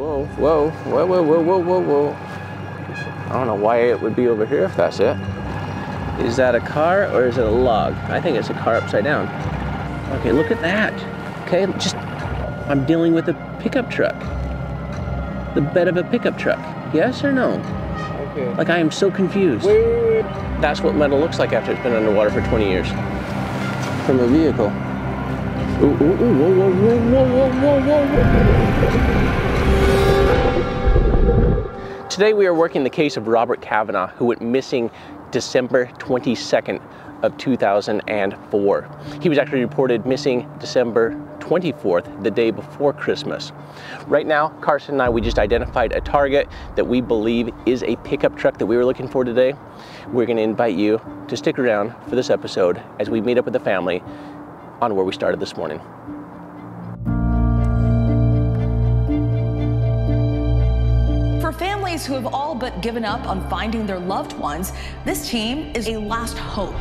Whoa, whoa, whoa, whoa, whoa, whoa, whoa, whoa. I don't know why it would be over here if that's it. Is that a car or is it a log? I think it's a car upside down. Okay, look at that. Okay, just, I'm dealing with a pickup truck. The bed of a pickup truck. Yes or no? Okay. Like, I am so confused. Wait. That's what metal looks like after it's been underwater for 20 years. From a vehicle. Ooh, ooh, ooh, whoa, whoa, whoa, whoa, whoa, whoa, whoa. Today we are working the case of Robert Cavanagh, who went missing December 22nd of 2004. He was actually reported missing December 24th, the day before Christmas. Right now, Carson and I, we just identified a target that we believe is a pickup truck that we were looking for today. We're gonna invite you to stick around for this episode as we meet up with the family on where we started this morning. For families who have all but given up on finding their loved ones, this team is a last hope.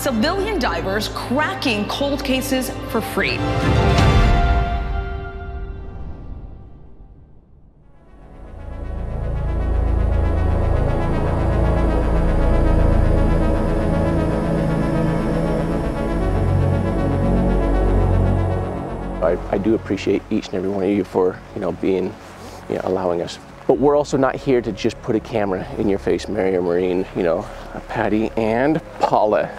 Civilian divers cracking cold cases for free. I do appreciate each and every one of you for, being, allowing us. But we're also not here to just put a camera in your face, Mary or Maureen, Patty and Paula.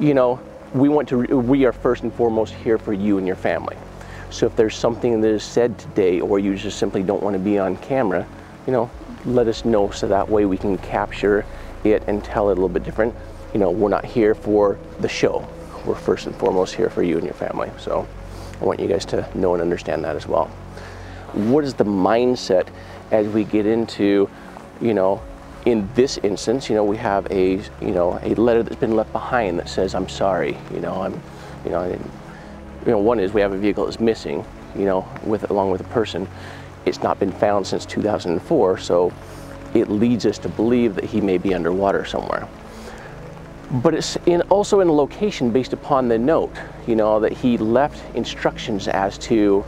We are first and foremost here for you and your family. So if there's something that is said today or you just simply don't want to be on camera, let us know so that way we can capture it and tell it a little bit different. We're not here for the show. We're first and foremost here for you and your family. So I want you guys to know and understand that as well. What is the mindset as we get into, in this instance, we have a, a letter that's been left behind that says, I'm sorry, one is we have a vehicle that's missing, along with a person. It's not been found since 2004, so it leads us to believe that he may be underwater somewhere. But it's also in a location based upon the note, that he left instructions as to,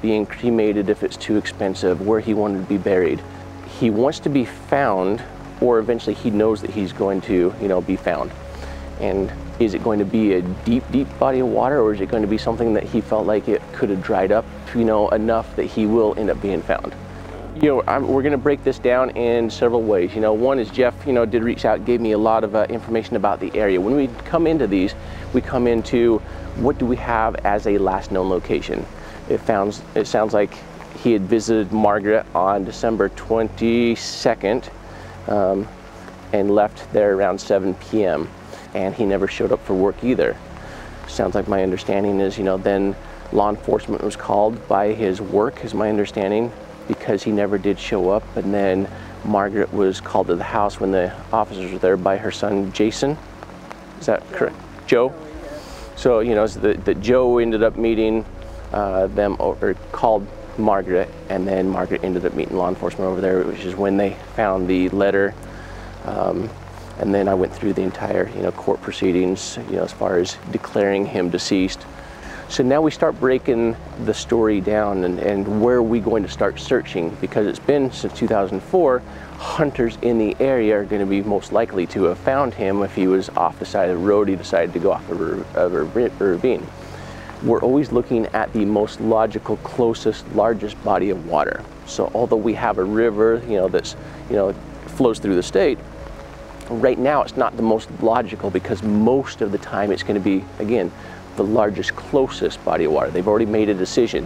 being cremated if it's too expensive, where he wanted to be buried. He wants to be found, or eventually he knows that he's going to, be found. And is it going to be a deep, deep body of water, or is it going to be something that he felt like it could have dried up, enough that he will end up being found? We're going to break this down in several ways. One is Jeff, did reach out, gave me a lot of information about the area. When we come into these, we come into what do we have as a last known location. It sounds like he had visited Margaret on December 22nd and left there around 7 p.m. and he never showed up for work either. Sounds like my understanding is, then law enforcement was called by his work, is my understanding, because he never did show up. And then Margaret was called to the house when the officers were there by her son, Jason. Is that correct? Joe? So, so that Joe ended up meeting them or called Margaret, and then Margaret ended up meeting law enforcement over there, which is when they found the letter. And then I went through the entire, court proceedings, as far as declaring him deceased. So now we start breaking the story down and where are we going to start searching, because it's been since 2004. Hunters in the area are going to be most likely to have found him if he was off the side of the road, he decided to go off of a ravine. We're always looking at the most logical, closest, largest body of water. So although we have a river, that's, flows through the state, right now it's not the most logical because most of the time it's going to be, again, the largest, closest body of water. They've already made a decision.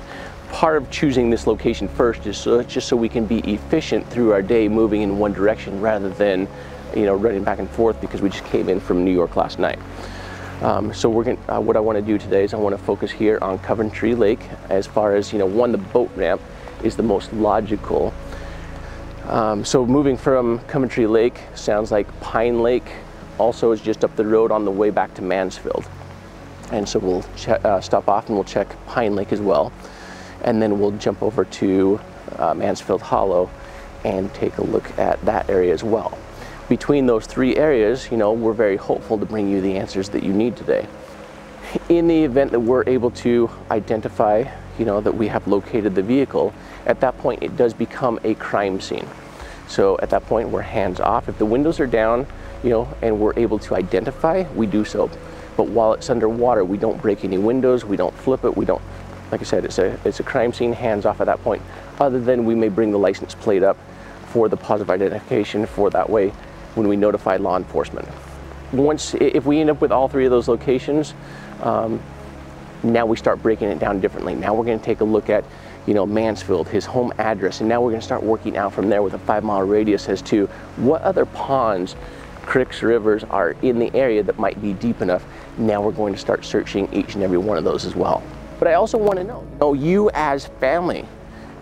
Part of choosing this location first is just so we can be efficient through our day moving in one direction rather than, running back and forth because we just came in from New York last night. So we're going what I want to do today is I want to focus here on Coventry Lake as far as, one, the boat ramp is the most logical. So moving from Coventry Lake, sounds like Pine Lake also is just up the road on the way back to Mansfield. And so we'll stop off and we'll check Pine Lake as well. And then we'll jump over to Mansfield Hollow and take a look at that area as well. Between those three areas, you know, we're very hopeful to bring you the answers that you need today. In the event that we're able to identify, you know, that we have located the vehicle, at that point it does become a crime scene. So at that point we're hands off. If the windows are down, you know, and we're able to identify, we do so. But while it's underwater, we don't break any windows, we don't flip it, we don't, like I said, it's a crime scene, hands off at that point. Other than we may bring the license plate up for the positive identification for that way when we notify law enforcement. Once, if we end up with all three of those locations, now we start breaking it down differently. Now we're going to take a look at, you know, Mansfield, his home address, and now we're going to start working out from there with a 5-mile radius as to what other ponds, creeks, rivers are in the area that might be deep enough. Now we're going to start searching each and every one of those as well. But I also want to know, you know, you as family,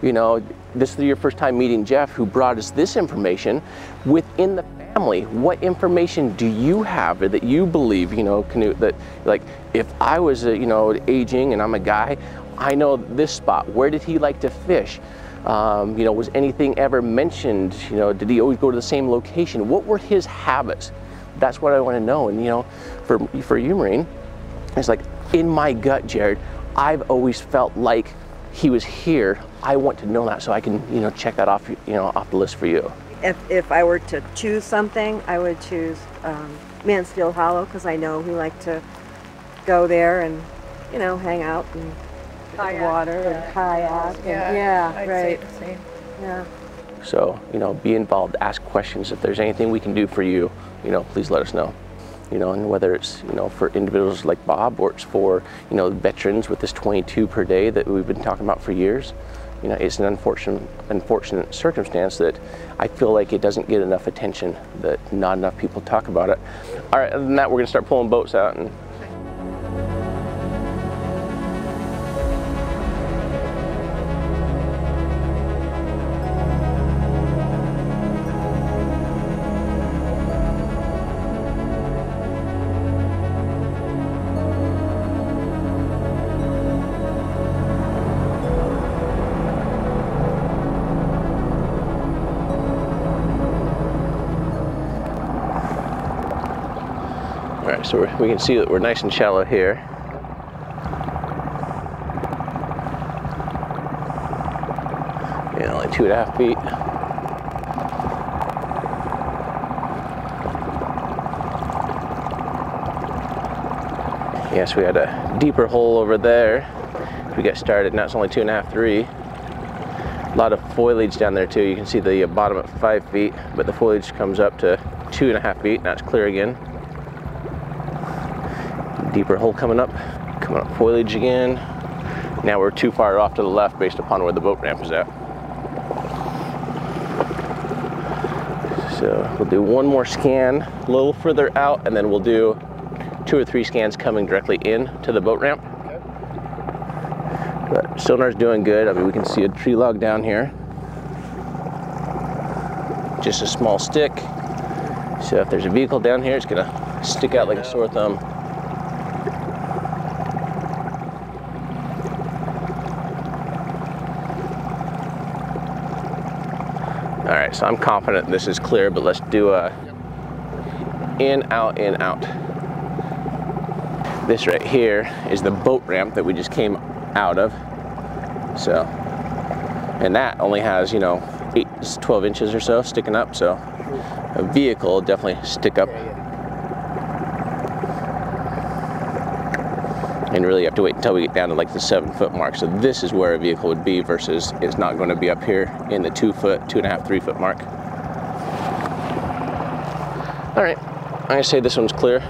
you know, this is your first time meeting Jeff, who brought us this information. Within the family, what information do you have that you believe, you know, that, like, if I was, you know, aging and I'm a guy, I know this spot. Where did he like to fish? You know, was anything ever mentioned? You know, did he always go to the same location? What were his habits? That's what I want to know. And, you know, for you, Maureen, it's like, in my gut, Jared, I've always felt like he was here. I want to know that so I can, you know, check that off, you know, off the list for you. If I were to choose something, I would choose Mansfield Hollow, because I know we like to go there and, you know, hang out and kayak, water, yeah, and kayak. Yeah, and, yeah, I'd right. Say the same. Yeah. So, you know, be involved, ask questions. If there's anything we can do for you, you know, please let us know. You know, and whether it's, you know, for individuals like Bob, or it's for, you know, veterans with this 22 per day that we've been talking about for years, you know, it's an unfortunate circumstance that I feel like it doesn't get enough attention, that not enough people talk about it. All right, other than that, we're going to start pulling boats out. And so we can see that we're nice and shallow here. Yeah, only 2.5 feet. Yes, we had a deeper hole over there. We got started, now it's only 2.5, 3. A lot of foliage down there too. You can see the bottom at 5 feet, but the foliage comes up to 2.5 feet. Now it's clear again. Deeper hole coming up foliage again. Now we're too far off to the left based upon where the boat ramp is at. So we'll do one more scan a little further out, and then we'll do 2 or 3 scans coming directly in to the boat ramp. But sonar's doing good. I mean, we can see a tree log down here. Just a small stick. So if there's a vehicle down here, it's gonna stick out like a sore thumb. Alright, so I'm confident this is clear, but let's do a in, out, in, out. This right here is the boat ramp that we just came out of. So, and that only has, you know, 12 inches or so sticking up, so a vehicle will definitely stick up. And really have to wait until we get down to like the 7-foot mark. So this is where a vehicle would be, versus it's not going to be up here in the 2-foot, 2.5, 3-foot mark. All right, I'm going to say this one's clear.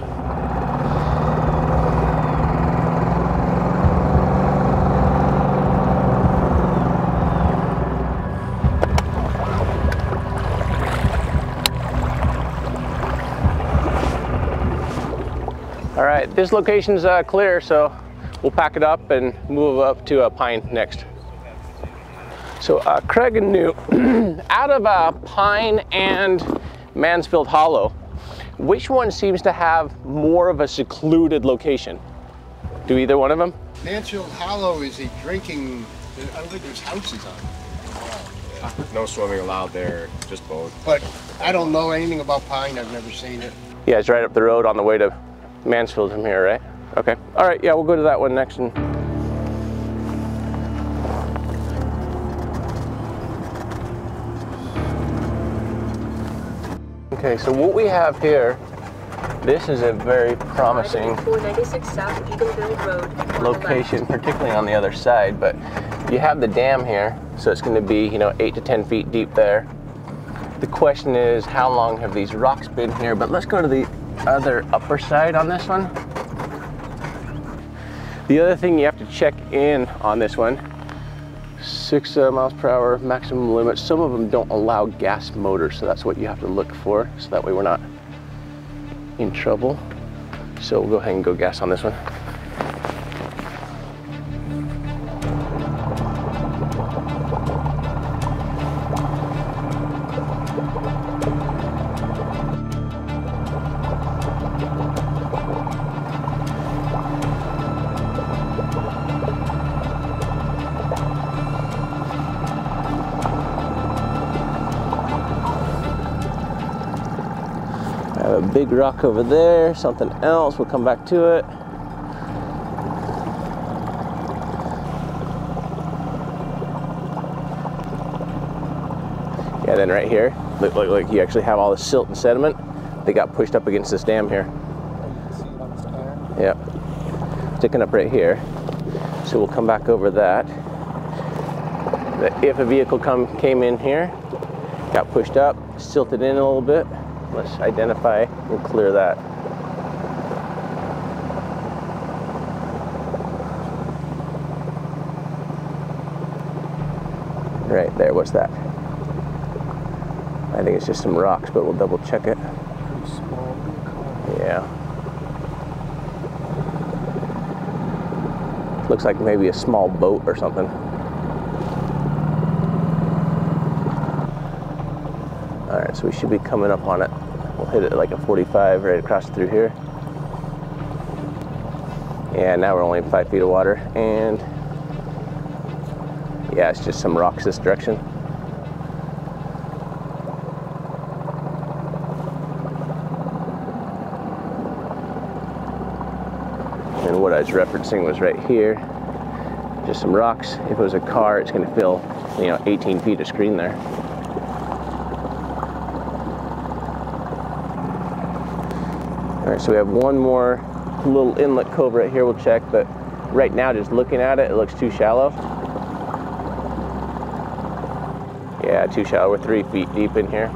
All right, this location's clear, so we'll pack it up and move up to Pine next. So Craig knew out of Pine and Mansfield Hollow, which one seems to have more of a secluded location? Do either one of them? Mansfield Hollow is a drinking, I don't think there's houses on it. No swimming allowed there, just boat. But I don't know anything about Pine, I've never seen it. Yeah, it's right up the road on the way to Mansfield from here, right? Okay, all right, yeah, we'll go to that one next. And okay, so what we have here, this is a very promising location, particularly on the other side, but you have the dam here, so it's gonna be, you know, 8 to 10 feet deep there. The question is, how long have these rocks been here? But let's go to the other upper side on this one. The other thing you have to check in on this one, 6 miles per hour maximum limit. Some of them don't allow gas motors, so that's what you have to look for, so that way we're not in trouble. So we'll go ahead and go gas on this one. Big rock over there, something else, we'll come back to it. Yeah, then right here, look, you actually have all the silt and sediment. They got pushed up against this dam here. Yeah, sticking up right here. So we'll come back over that. If a vehicle came in here, got pushed up, silted in a little bit. Let's identify, we'll clear that. Right there, what's that? I think it's just some rocks, but we'll double check it. Yeah. Looks like maybe a small boat or something. All right, so we should be coming up on it. We'll hit it like a 45 right across through here. Yeah, now we're only 5 feet of water, and yeah, it's just some rocks this direction. And what I was referencing was right here, just some rocks. If it was a car, it's gonna fill, you know, 18 feet of screen there. So we have one more little inlet cove right here we'll check, but right now just looking at it, it looks too shallow. Yeah, too shallow. We're 3 feet deep in here.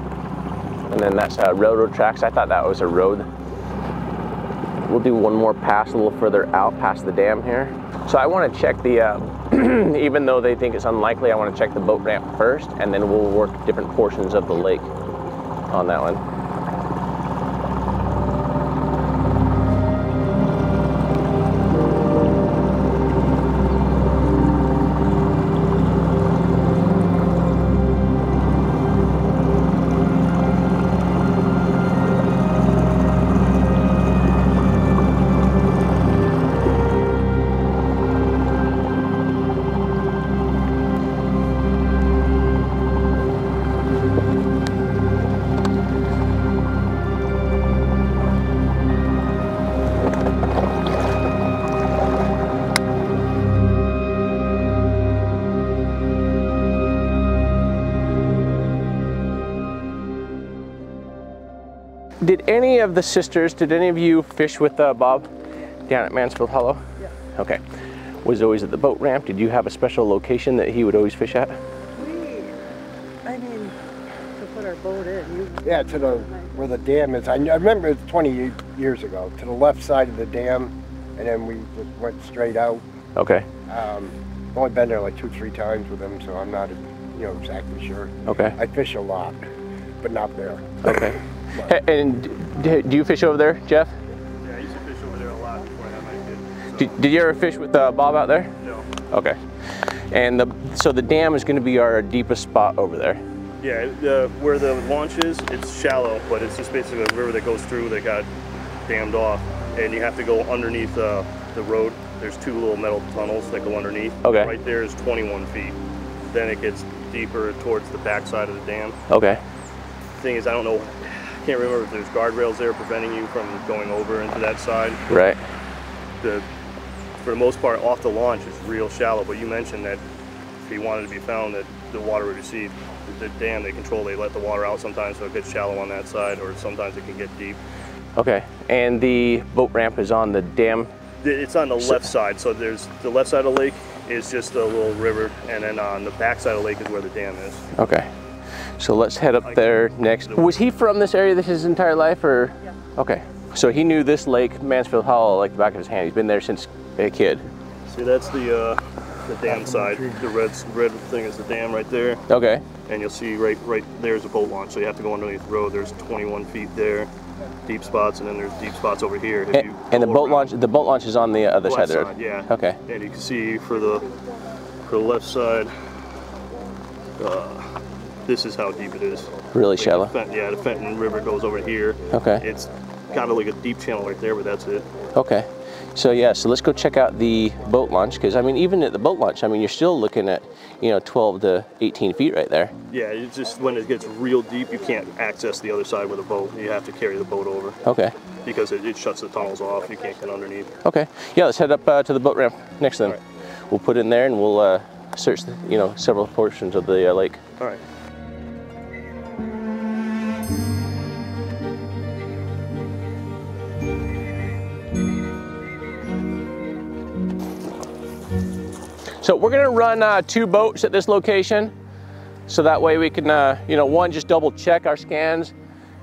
And then that's railroad tracks. I thought that was a road. We'll do one more pass a little further out past the dam here. So I want to check the, even though they think it's unlikely, I want to check the boat ramp first, and then we'll work different portions of the lake on that one. Did any of the sisters, did any of you fish with Bob down at Mansfield Hollow? Yeah. Okay. Was always at the boat ramp. Did you have a special location that he would always fish at? I mean, to put our boat in. Yeah, to the, where the dam is. I remember it was 20 years ago, to the left side of the dam, and then we went straight out. Okay. I've only been there like 2 or 3 times with him, so I'm not, you know, exactly sure. Okay. I fish a lot, but not there. Okay. And do you fish over there, Jeff? Yeah, I used to fish over there a lot before I had my kids. So. Did you ever fish with Bob out there? No. Okay. And so the dam is going to be our deepest spot over there. Yeah, where the launch is, it's shallow, but it's just basically a river that goes through that got dammed off, and you have to go underneath the road. There's two little metal tunnels that go underneath. Okay. Right there is 21 feet. Then it gets deeper towards the backside of the dam. Okay. The thing is, I don't know, I can't remember if there's guardrails there preventing you from going over into that side. Right. For the most part, off the launch is real shallow, but you mentioned that if you wanted to be found, that the water would recede. The dam they control, they let the water out sometimes, so it gets shallow on that side, or sometimes it can get deep. Okay, and the boat ramp is on the dam? It's on the left side, so there's the left side of the lake is just a little river, and then on the back side of the lake is where the dam is. Okay, so let's head up there next. Was he from this area his entire life, or? Yeah. Okay, so he knew this lake, Mansfield Hollow, like the back of his hand. He's been there since a kid. See, that's the dam side. The red thing is the dam right there. Okay. And you'll see right there's a boat launch, so you have to go underneath the road. There's 21 feet there, deep spots, and then there's deep spots over here. And the boat launch is on the other side of the road. Yeah. Okay. And you can see for the left side, this is how deep it is. Really like shallow. The Fenton River goes over here. Okay. It's got like a deep channel right there, but that's it. Okay. So yeah, so let's go check out the boat launch, because I mean, even at the boat launch, I mean, you're still looking at, you know, 12 to 18 feet right there. Yeah, it's just when it gets real deep, you can't access the other side with a boat. You have to carry the boat over. Okay. Because it shuts the tunnels off. You can't get underneath. Okay. Yeah, let's head up to the boat ramp next to them. Right. We'll put in there and we'll search, you know, several portions of the lake. All right. So we're gonna run two boats at this location, so that way we can, you know, one, just double check our scans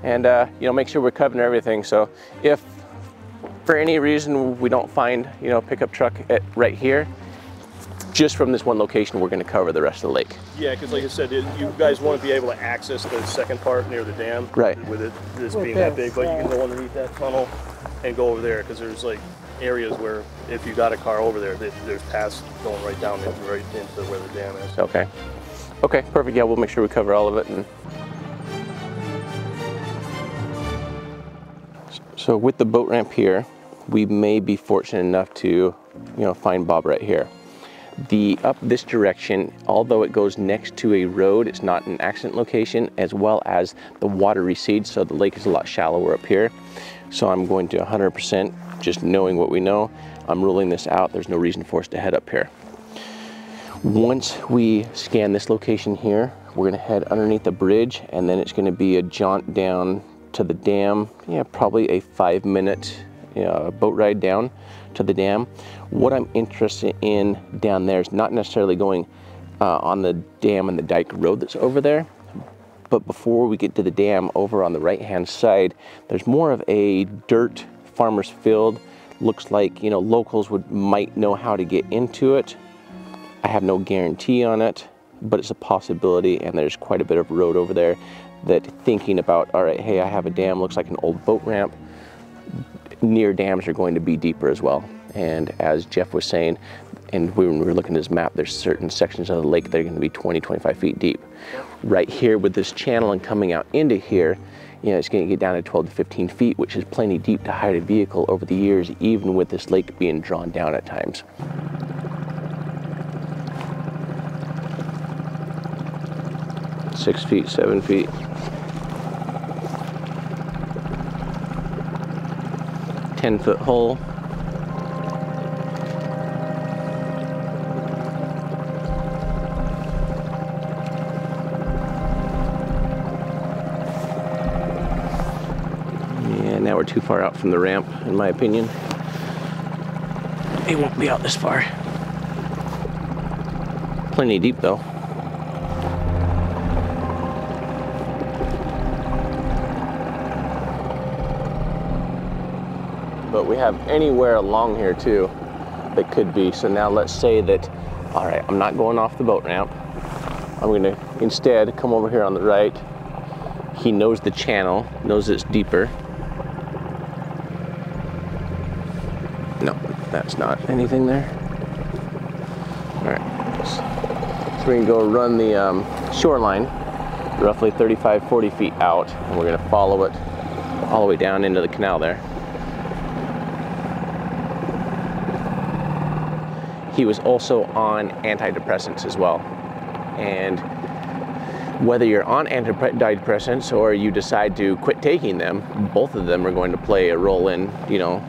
and, you know, make sure we're covering everything. So if for any reason we don't find, you know, pickup truck right here, just from this one location, we're gonna cover the rest of the lake. Yeah, because like I said, you guys want to be able to access the second part near the dam. Right. With it this being that big, but you can go underneath that tunnel and go over there, because there's like areas where if you got a car over there, there's paths going right down into where the dam is. Okay. Okay, perfect. Yeah, we'll make sure we cover all of it. And so with the boat ramp here, we may be fortunate enough to, you know, find Bob right here. The up this direction, although it goes next to a road, it's not an accident location, as well as the water recedes, so the lake is a lot shallower up here. So I'm going to 100%, just knowing what we know, I'm ruling this out. There's no reason for us to head up here. Once we scan this location here, we're gonna head underneath the bridge, and then it's gonna be a jaunt down to the dam. Yeah, probably a 5-minute boat ride down to the dam. What I'm interested in down there is not necessarily going on the dam and the dike road that's over there, but before we get to the dam, over on the right-hand side, there's more of a dirt farmer's field. Looks like, you know, locals might know how to get into it. I have no guarantee on it, but it's a possibility, and there's quite a bit of road over there that thinking about, all right, hey, I have a dam, looks like an old boat ramp. Near dams are going to be deeper as well. And as Jeff was saying, and when we were looking at his map, there's certain sections of the lake that are gonna be 20, 25 feet deep. Right here with this channel and coming out into here, you know, it's gonna get down to 12 to 15 feet, which is plenty deep to hide a vehicle over the years, even with this lake being drawn down at times. Seven feet. Ten-foot hole. Now we're too far out from the ramp, in my opinion. It won't be out this far. Plenty deep though. But we have anywhere along here too that could be. So now let's say that, all right, I'm not going off the boat ramp. I'm gonna instead come over here on the right. He knows the channel, knows it's deeper. No, that's not anything there. All right. we're going to go run the shoreline roughly 35-40 feet out, and we're going to follow it all the way down into the canal there. He was also on antidepressants as well, and whether you're on antidepressants or you decide to quit taking them, both of them are going to play a role in, you know,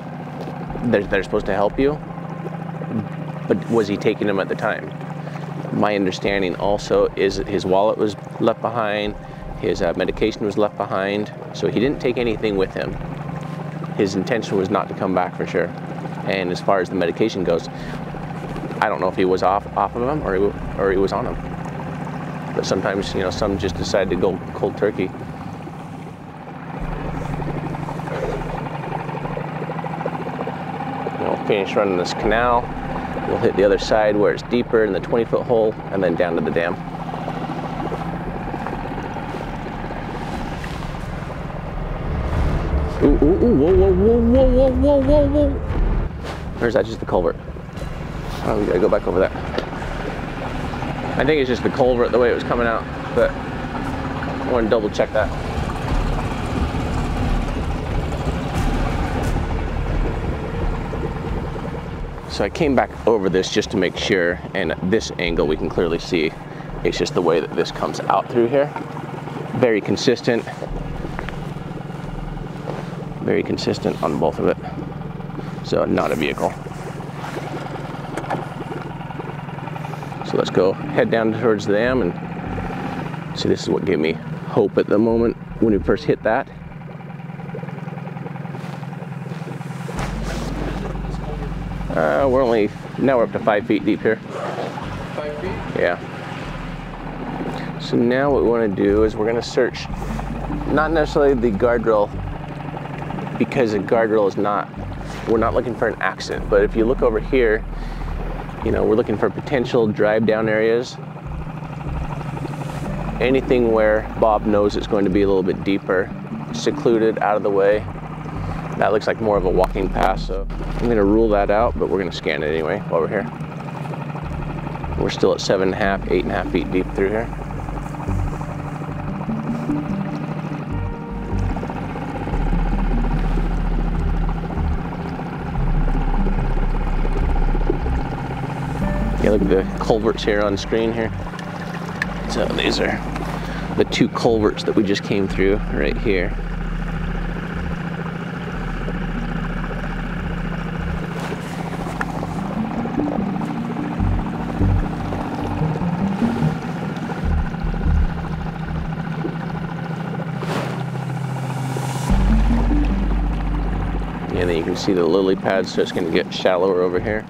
they're supposed to help you. But was he taking them at the time? My understanding also is that his wallet was left behind, his medication was left behind, so he didn't take anything with him. His intention was not to come back for sure. And as far as the medication goes, I don't know if he was off of them or he was on them. But sometimes, you know, some just decide to go cold turkey. We'll finish running this canal. We'll hit the other side where it's deeper in the 20-foot hole and then down to the dam. Ooh, ooh, ooh, whoa, whoa, whoa, whoa, whoa, whoa, whoa. Or is that just the culvert? Oh, we gotta go back over there. I think it's just the culvert, the way it was coming out, but I want to double check that. So I came back over this just to make sure, and at this angle we can clearly see it's just the way that this comes out through here. Very consistent. Very consistent on both of it. So not a vehicle. So let's go head down towards the dam and see. This is what gave me hope at the moment when we first hit that. Now we're up to 5 feet deep here. 5 feet? Yeah. So now what we want to do is we're going to search, not necessarily the guardrail, because the guardrail is not, we're not looking for an accident, but if you look over here, you know, we're looking for potential drive down areas. Anything where Bob knows it's going to be a little bit deeper, secluded, out of the way. That looks like more of a walking path, so I'm going to rule that out, but we're going to scan it anyway while we're here. We're still at 7.5, 8.5 feet deep through here. Look at the culverts here on screen here. So these are the two culverts that we just came through right here. And then you can see the lily pads, so it's going to get shallower over here.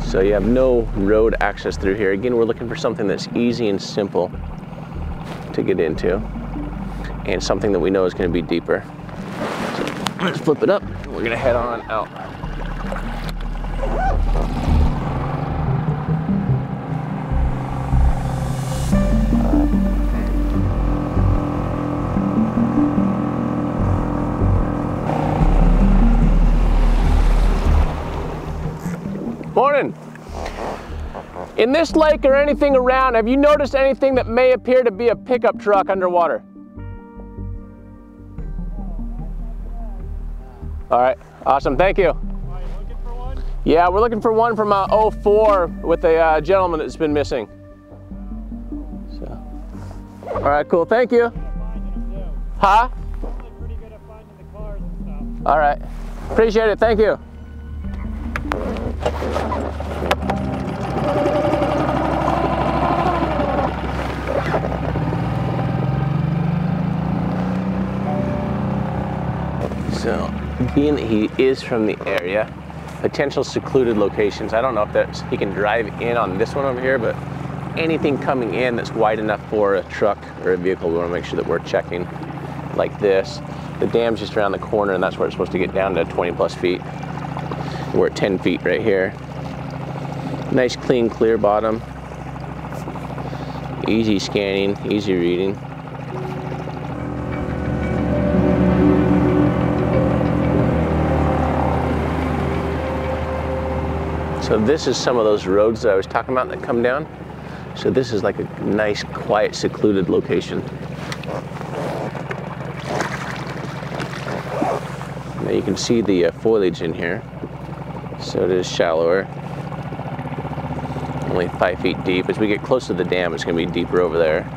So you have no road access through here. Again, we're looking for something that's easy and simple to get into, and something that we know is going to be deeper. So let's flip it up. We're going to head on out. Morning. In this lake or anything around, have you noticed anything that may appear to be a pickup truck underwater? All right, awesome, thank you. Are you looking for one? Yeah, we're looking for one from 04 with a gentleman that's been missing. So, all right, cool, thank you. Huh? Pretty good at finding the cars and stuff. All right, appreciate it, thank you. So, being that he is from the area, potential secluded locations. I don't know if that's, he can drive in on this one over here, but anything coming in that's wide enough for a truck or a vehicle, we want to make sure that we're checking, like this. The dam's just around the corner, and that's where it's supposed to get down to 20 plus feet. We're at 10 feet right here. Nice, clean, clear bottom. Easy scanning, easy reading. So this is some of those roads that I was talking about that come down. So this is like a nice, quiet, secluded location. Now you can see the foliage in here. So it is shallower, only 5 feet deep. As we get close to the dam, it's going to be deeper over there.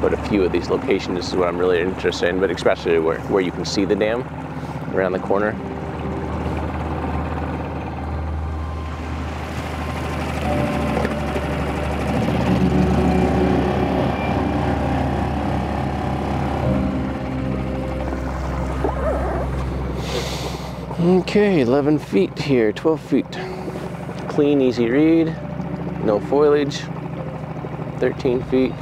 But a few of these locations, this is what I'm really interested in, but especially where you can see the dam around the corner. Okay, 11 feet here, 12 feet. Clean, easy read, no foliage, 13 feet.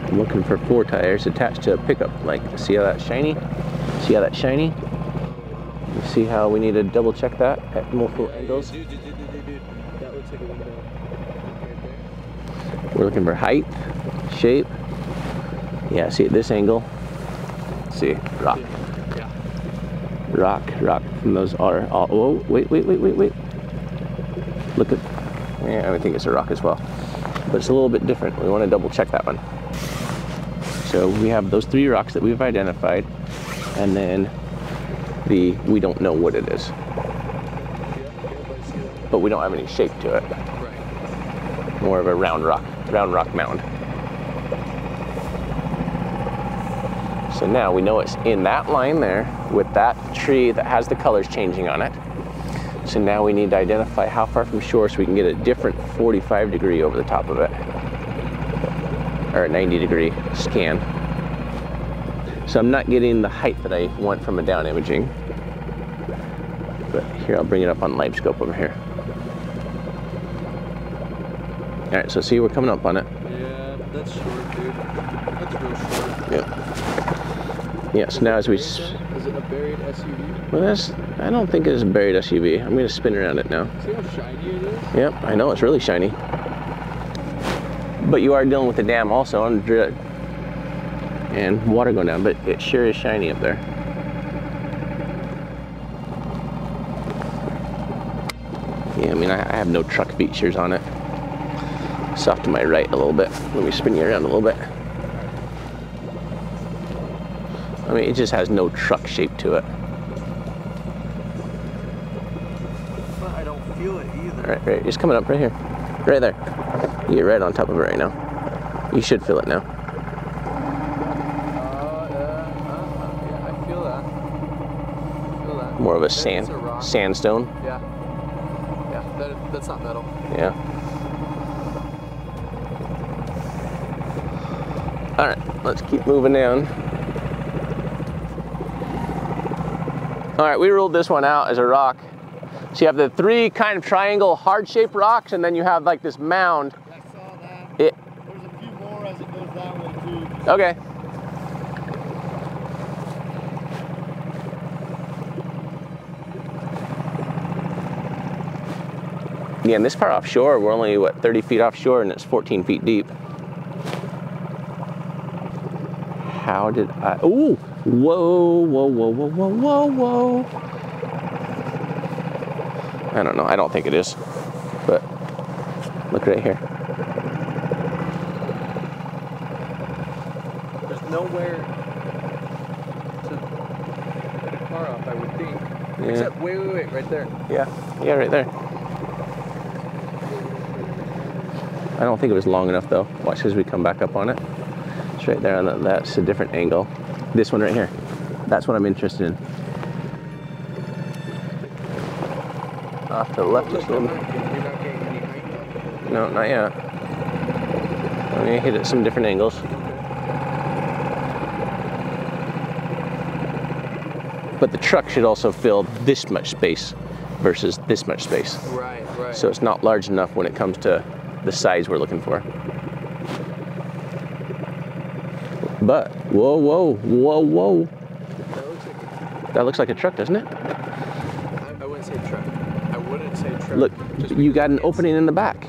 I'm looking for 4 tires attached to a pickup blanket. See how that's shiny? See how that's shiny? See how we need to double check that at multiple angles. That looks like a window right there. We're looking for height, shape. Yeah, see at this angle. See, rock. Yeah. Rock. And those are all, oh, wait. Look at, yeah, I think it's a rock as well. But it's a little bit different. We want to double check that one. So we have those 3 rocks that we've identified, and then we don't know what it is, but we don't have any shape to it. Right. More of a round rock mound. So now we know it's in that line there with that tree that has the colors changing on it. So now we need to identify how far from shore so we can get a different 45 degree over the top of it, or a 90 degree scan. So I'm not getting the height that I want from a down imaging. But here, I'll bring it up on live scope over here. All right, so see, we're coming up on it. Yeah, that's short, dude. That's real short. Yeah. Yeah, so now as we... Is it a buried SUV? Well, that's... I don't think it's a buried SUV. I'm gonna spin around it now. See how shiny it is? Yep, I know, it's really shiny. But you are dealing with the dam also, and water going down, but it sure is shiny up there. Yeah, I mean, I have no truck features on it. It's off to my right a little bit. Let me spin you around a little bit. I mean, it just has no truck shape to it. But I don't feel it either. All right, right, it's coming up right here. Right there. You're right on top of it right now. You should feel it now. More of a sandstone. Yeah. Yeah, that's not metal. Yeah. All right, let's keep moving down. All right, we ruled this one out as a rock. So you have the 3 kind of triangle hard-shaped rocks, and then you have like this mound. I saw that. It. There's a few more as it goes that way too. Okay. Yeah, and this part offshore, we're only, what, 30 feet offshore, and it's 14 feet deep. How did I... Ooh! Whoa. I don't know. I don't think it is. But look right here. There's nowhere to get a car off, I would think. Yeah. Except, wait, right there. Yeah. Yeah, right there. I don't think it was long enough though. Watch as we come back up on it. It's right there on the, that's a different angle. This one right here. That's what I'm interested in. Off to the left just a little bit. No, not yet. I'm gonna hit it at some different angles. But the truck should also fill this much space versus this much space. Right, right. So it's not large enough when it comes to the size we're looking for. But, whoa, whoa, whoa, whoa. That looks like a truck, doesn't it? I wouldn't say truck. I wouldn't say truck. Look, you got an opening in the back.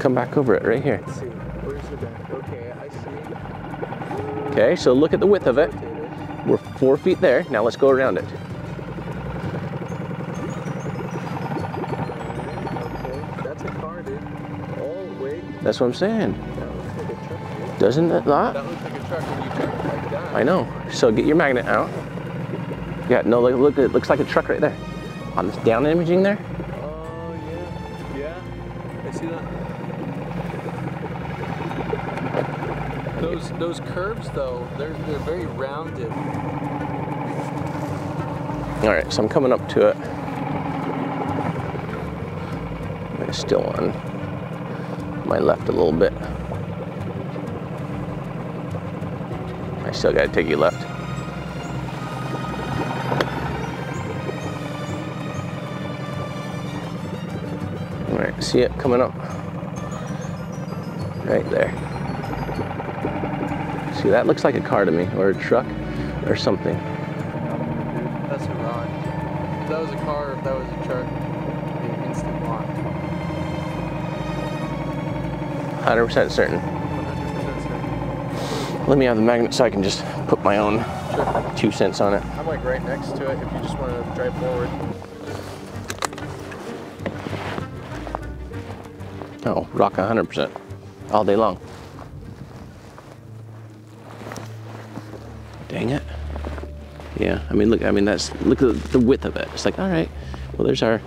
Come back over it right here. Let's see. Where's the back? Okay, I see. Okay, so look at the width of it. We're 4 feet there. Now let's go around it. That's what I'm saying. That looks like a truck, dude. Doesn't it not? That looks like a truck when you turn it like that. I know. So get your magnet out. Yeah, no, look, it looks like a truck right there. On this down imaging there. Oh, yeah. Yeah, I see that. Those curves, though, they're very rounded. All right, so I'm coming up to it. It's still on my left a little bit. I still gotta take you left. All right, see it coming up? Right there. See, that looks like a car to me, or a truck, or something. That's a rock. If that was a car, or if that was a truck, it would be an instant block. 100% certain. 100% certain. Let me have the magnet so I can just put my own 2 cents on it. I'm like right next to it if you just want to drive forward. Oh, rock 100% all day long. Dang it. Yeah, I mean, look, I mean, that's, look at the width of it. It's like, all right, well, there's our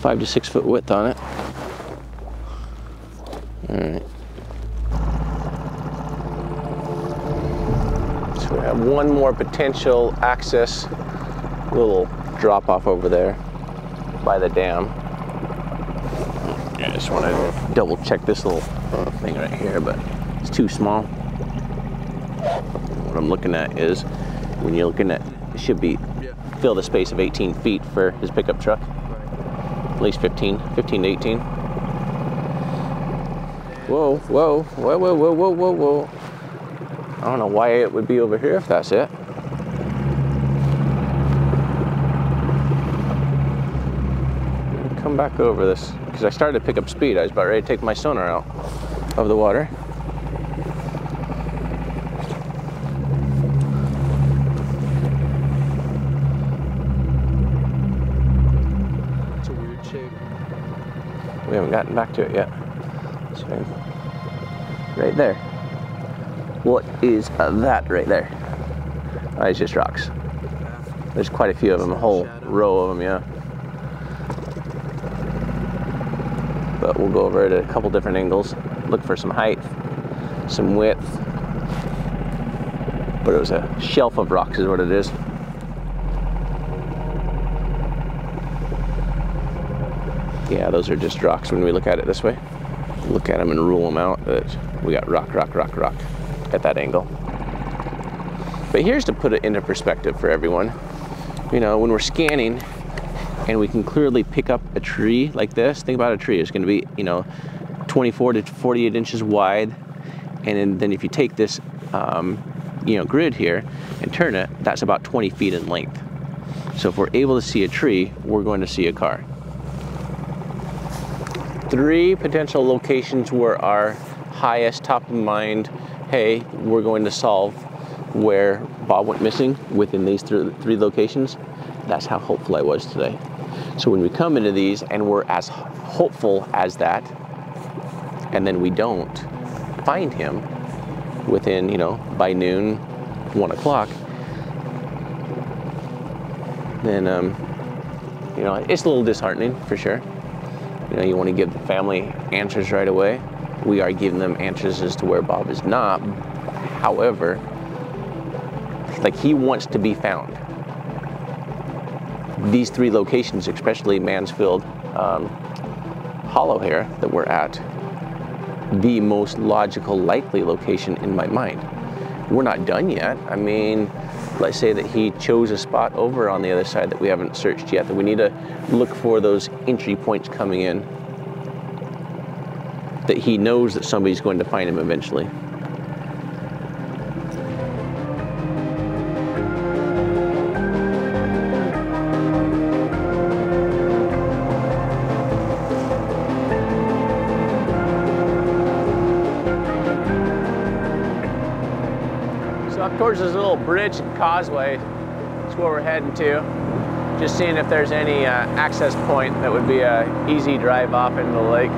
5 to 6 foot width on it. All right. So we have one more potential access, little drop off over there by the dam. I just want to double check this little thing right here, but it's too small. What I'm looking at is when you're looking at it should be fill the space of 18 feet for his pickup truck. At least 15 to 18. Whoa, whoa, whoa, whoa, whoa, whoa, whoa, whoa. I don't know why it would be over here if that's it. Come back over this, because I started to pick up speed. I was about ready to take my sonar out of the water. It's a weird shape. We haven't gotten back to it yet. Right there. What is that right there? Oh, it's just rocks. There's quite a few of them, a whole row of them, yeah. But we'll go over it at a couple different angles, look for some height, some width. But it was a shelf of rocks is what it is. Yeah, those are just rocks when we look at it this way. Look at them and rule them out that we got rock at that angle. But here's to put it into perspective for everyone. You know, when we're scanning and we can clearly pick up a tree like this, think about a tree. It's gonna be, you know, 24 to 48 inches wide. And then if you take this, you know, grid here and turn it, that's about 20 feet in length. So if we're able to see a tree, we're going to see a car. 3 potential locations were our highest top of mind. Hey, we're going to solve where Bob went missing within these 3 locations. That's how hopeful I was today. So when we come into these and we're as hopeful as that, and then we don't find him within, you know, by noon, 1 o'clock, then, you know, it's a little disheartening for sure. You know, you want to give the family answers right away. We are giving them answers as to where Bob is not. However, like he wants to be found. These 3 locations, especially Mansfield Hollow here that we're at, the most logical, likely location in my mind. We're not done yet. I mean, let's say that he chose a spot over on the other side that we haven't searched yet, that we need to look for those entry points coming in. that he knows that somebody's going to find him eventually. So up towards this little bridge and causeway, that's where we're heading to. Just seeing if there's any access point that would be an easy drive off into the lake.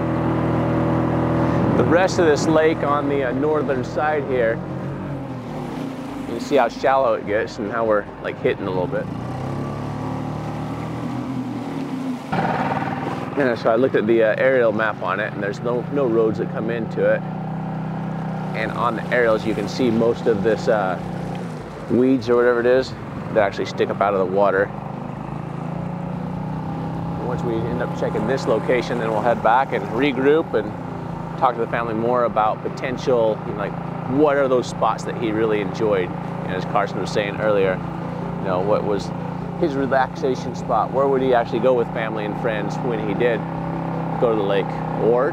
The rest of this lake on the northern side here, you can see how shallow it gets and how we're like hitting a little bit. And so I looked at the aerial map on it, and there's no roads that come into it. And on the aerials you can see most of this weeds or whatever it is that actually stick up out of the water. Once we end up checking this location, then we'll head back and regroup and talk to the family more about potential, you know, like what are those spots that he really enjoyed. And as Carson was saying earlier, you know, what was his relaxation spot? Where would he actually go with family and friends when he did go to the lake? Or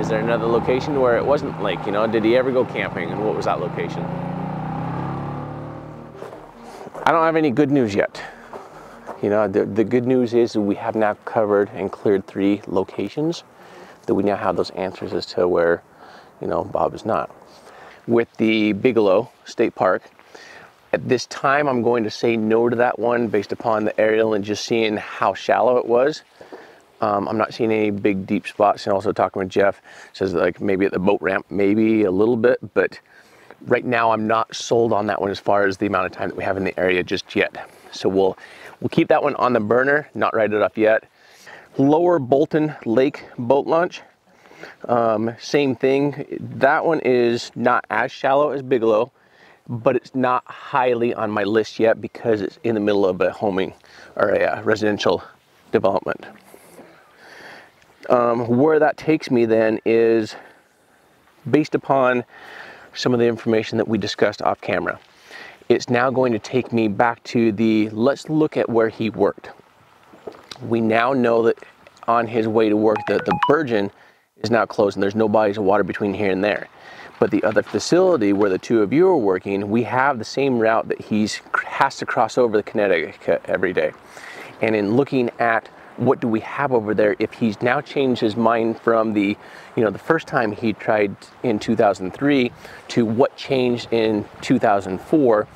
is there another location where it wasn't lake? You know, did he ever go camping, and what was that location? I don't have any good news yet. You know, the good news is we have now covered and cleared 3 locations that we now have those answers as to where, you know, Bob is not. With the Bigelow State Park, at this time I'm going to say no to that one based upon the aerial and just seeing how shallow it was. I'm not seeing any big deep spots, and also talking with Jeff, says like maybe at the boat ramp, maybe a little bit, but right now I'm not sold on that one as far as the amount of time that we have in the area just yet. So we'll keep that one on the burner, not write it up yet. Lower Bolton Lake boat launch, same thing. That one is not as shallow as Bigelow, but it's not highly on my list yet because it's in the middle of a homing or a residential development. Where that takes me then is based upon some of the information that we discussed off camera. It's now going to take me back to the, let's look at where he worked. We now know that on his way to work that the Bergen is now closed and there's no bodies of water between here and there. But the other facility where the two of you are working, we have the same route that has to cross over the Connecticut every day. And in looking at what do we have over there, if he's now changed his mind from the, you know, the first time he tried in 2003 to what changed in 2004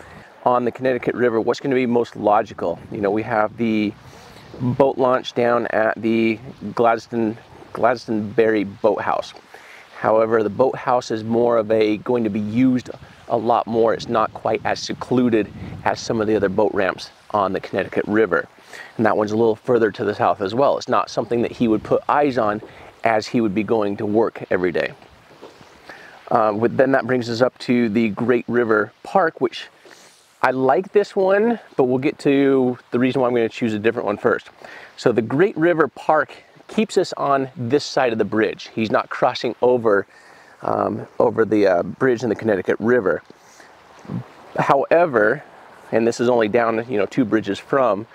on the Connecticut River, what's going to be most logical? You know, we have the boat launch down at the Gladstoneberry Boathouse. However, the boathouse is more of a going to be used a lot more. It's not quite as secluded as some of the other boat ramps on the Connecticut River. And that one's a little further to the south as well. It's not something that he would put eyes on as he would be going to work every day. Then that brings us up to the Great River Park, which I like this one, but we'll get to the reason why I'm going to choose a different one first. So the Great River Park keeps us on this side of the bridge. He's not crossing over, the bridge in the Connecticut River. However, and this is only down, you know, 2 bridges from,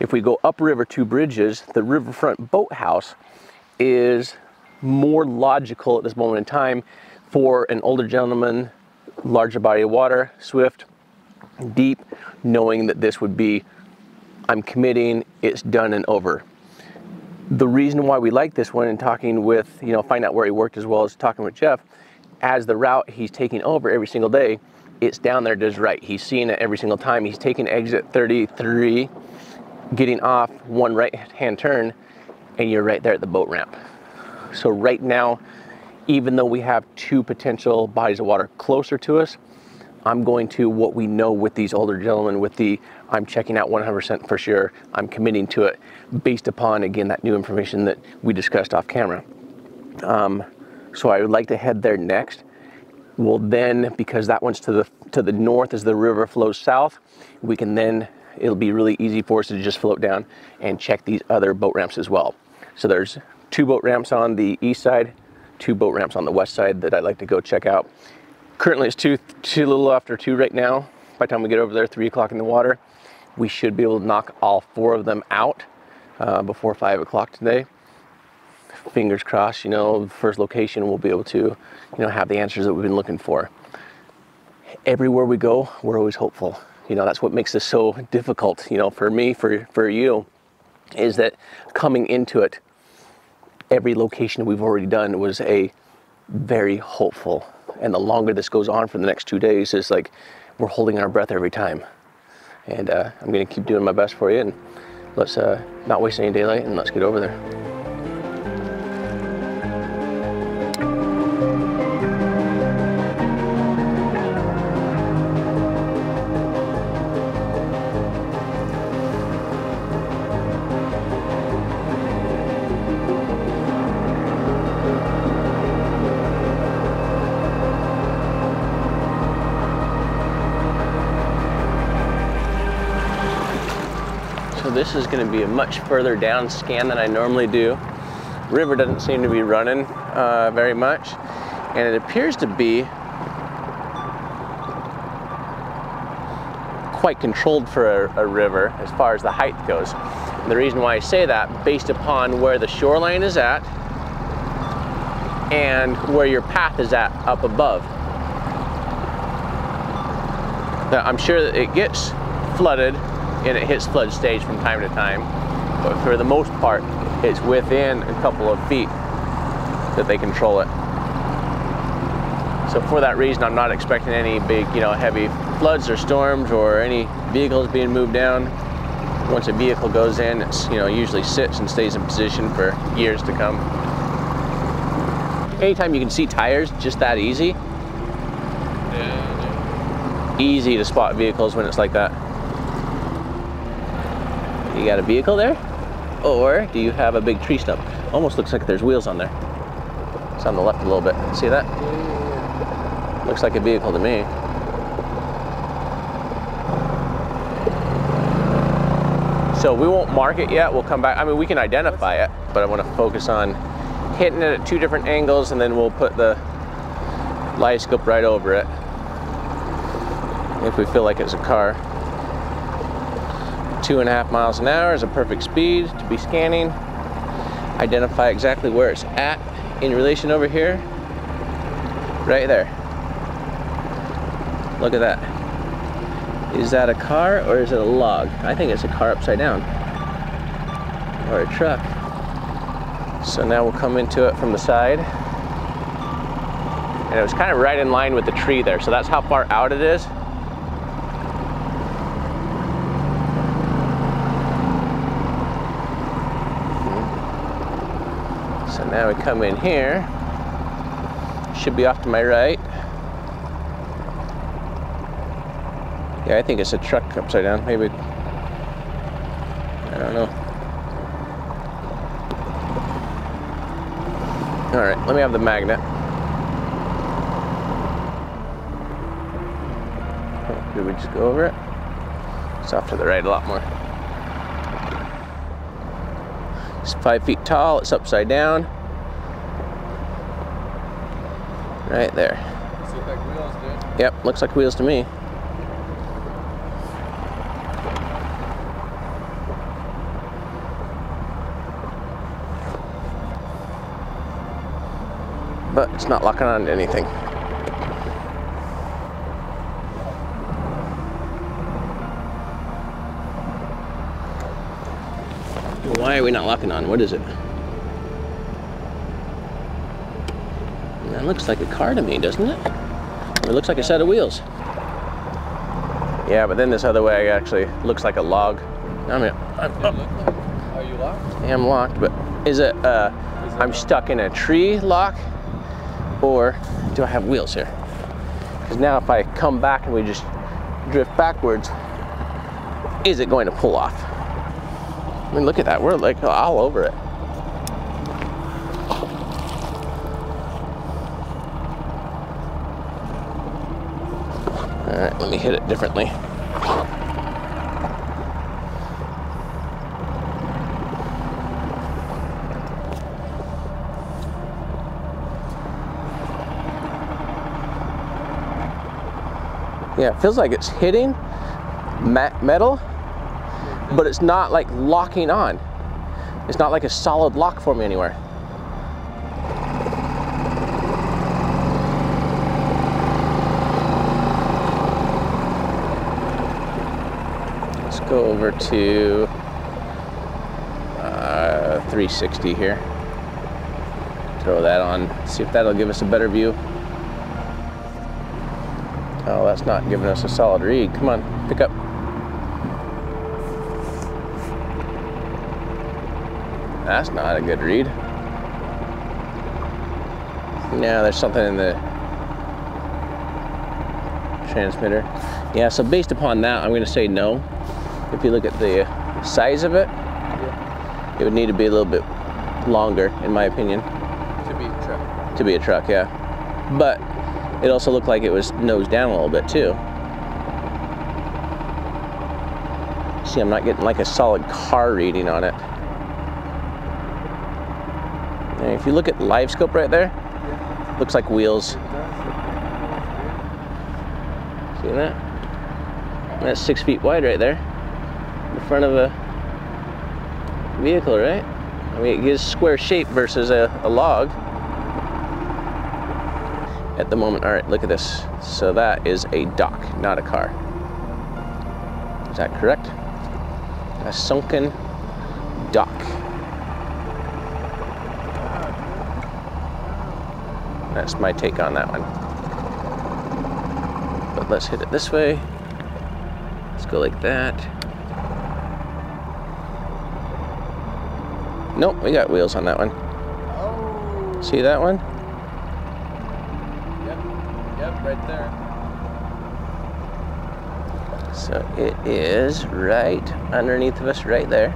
if we go upriver 2 bridges, the Riverfront Boathouse is more logical at this moment in time for an older gentleman, larger body of water, swift, deep, knowing that this would be, I'm committing, it's done and over. The reason why we like this one, and talking with, you know, find out where he worked as well as talking with Jeff, as the route he's taking over every single day, it's down there just right. He's seeing it every single time. He's taking exit 33, getting off one right-hand turn, and you're right there at the boat ramp. So right now, even though we have 2 potential bodies of water closer to us, I'm going to what we know with these older gentlemen, with the, I'm checking out 100% for sure, I'm committing to it, based upon, again, that new information that we discussed off camera. So I would like to head there next. We'll then, because that one's to the north as the river flows south, we can then, it'll be really easy for us to just float down and check these other boat ramps as well. So there's 2 boat ramps on the east side, 2 boat ramps on the west side that I'd like to go check out. Currently it's two little after 2 right now. By the time we get over there, 3 o'clock in the water, we should be able to knock all 4 of them out before 5 o'clock today. fingers crossed, you know, first location we'll be able to, you know, have the answers that we've been looking for. Everywhere we go, we're always hopeful. You know, that's what makes this so difficult, you know, for me, for you, is that coming into it, every location we've already done was a very hopeful. And the longer this goes on for the next 2 days, it's like we're holding our breath every time. And I'm gonna keep doing my best for you, and let's not waste any daylight, and let's get over there. This is going to be a much further down scan than I normally do. River doesn't seem to be running very much, and it appears to be quite controlled for a river as far as the height goes. And the reason why I say that, based upon where the shoreline is at and where your path is at up above. Now, I'm sure that it gets flooded and it hits flood stage from time to time, but for the most part, it's within a couple of feet that they control it. So for that reason, I'm not expecting any big, you know, heavy floods or storms or any vehicles being moved down. Once a vehicle goes in, it's, you know, usually sits and stays in position for years to come. Anytime you can see tires, just that easy. Yeah. Easy to spot vehicles when it's like that. You got a vehicle there? Or do you have a big tree stump? Almost looks like there's wheels on there. It's on the left a little bit. See that? Looks like a vehicle to me. So we won't mark it yet. We'll come back. I mean, we can identify it, but I want to focus on hitting it at two different angles, and then we'll put the LiScope right over it if we feel like it's a car. 2.5 miles an hour is a perfect speed to be scanning. Identify exactly where it's at in relation over here. Right there. Look at that. Is that a car or is it a log? I think it's a car upside down. Or a truck. So now we'll come into it from the side. And it was kind of right in line with the tree there, so that's how far out it is. Now we come in here, should be off to my right. Yeah, I think it's a truck upside down, maybe. I don't know. All right, let me have the magnet. Oh, did we just go over it? It's off to the right a lot more. It's 5 feet tall, it's upside down. Right there. Looks like wheels, dude. Yep, looks like wheels to me. But it's not locking on to anything. Why are we not locking on? What is it? That looks like a car to me, doesn't it? It looks like a set of wheels. Yeah, but then this other way actually looks like a log. I mean, are you locked? I am locked, but is it, I'm stuck in a tree lock, or do I have wheels here? Because now if I come back and we just drift backwards, is it going to pull off? I mean, look at that, we're like all over it. All right, let me hit it differently. Yeah, it feels like it's hitting metal, but it's not like locking on. It's not like a solid lock for me anywhere. go over to 360 here. Throw that on, see if that'll give us a better view. Oh, that's not giving us a solid read. Come on, pick up. That's not a good read. No, there's something in the transmitter. Yeah, so based upon that, I'm gonna say no. If you look at the size of it, yeah, it would need to be a little bit longer, in my opinion. To be a truck. To be a truck, yeah. But it also looked like it was nose down a little bit too. See, I'm not getting like a solid car reading on it. And if you look at the live scope right there, yeah, looks like wheels. See that? And that's 6 feet wide right there, in front of a vehicle, right? I mean, it gives square shape versus a log. At the moment, all right, look at this. So that is a dock, not a car. Is that correct? A sunken dock. That's my take on that one. But let's hit it this way. Let's go like that. Nope, we got wheels on that one. Oh. See that one? Right there. So it is right underneath of us, right there.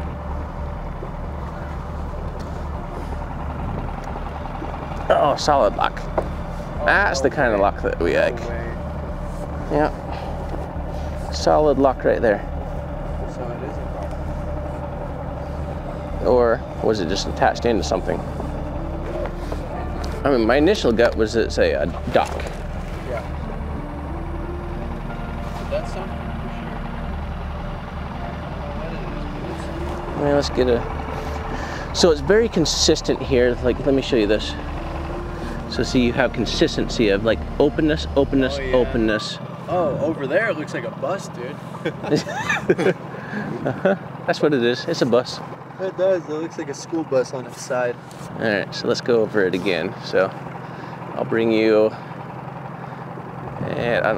Oh, solid lock. Oh, that's the kind of lock that we like. Yeah. Solid lock right there. So it is a car. Or was it just attached into something? I mean, my initial gut was it's a dock. Yeah, let's get a, so it's very consistent here. Like, let me show you this. So see, you have consistency of like openness, openness, oh, yeah, openness. Oh, over there it looks like a bus, dude. Uh-huh. That's what it is, it's a bus. It does, it looks like a school bus on its side. All right, so let's go over it again. So I'll bring you, and I